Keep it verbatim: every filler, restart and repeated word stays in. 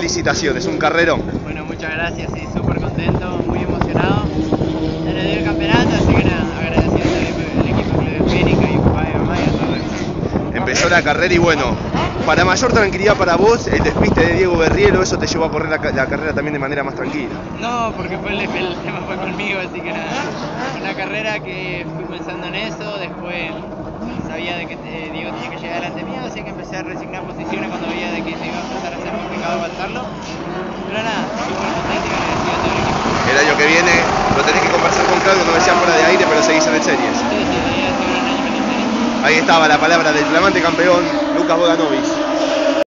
felicitaciones, un carrerón. Bueno, muchas gracias, sí, súper contento, muy emocionado. Se le dio el campeonato, así que nada, agradecido al equipo de Fénica y papá y mamá y a todo eso. Empezó la carrera y bueno, para mayor tranquilidad para vos, el despiste de Diego Guerriero, ¿eso te llevó a correr la, la carrera también de manera más tranquila? No, porque fue el, el tema fue conmigo, así que nada, una carrera que fui pensando en eso, después sabía de que eh, Diego tenía que llegar delante mío, así que empecé a resignar posiciones cuando veía de que se iba a empezar a ser complicado avanzarlo. Pero nada, súper contento y agradecido a todo el equipo. El año que viene lo tenés que conversar con Claudio, no decían fuera de aire, pero seguís en el series. Sí, sí, sí, sí, sí, sí, sí, sí. Ahí estaba la palabra del flamante campeón Lucas Bohdanowicz.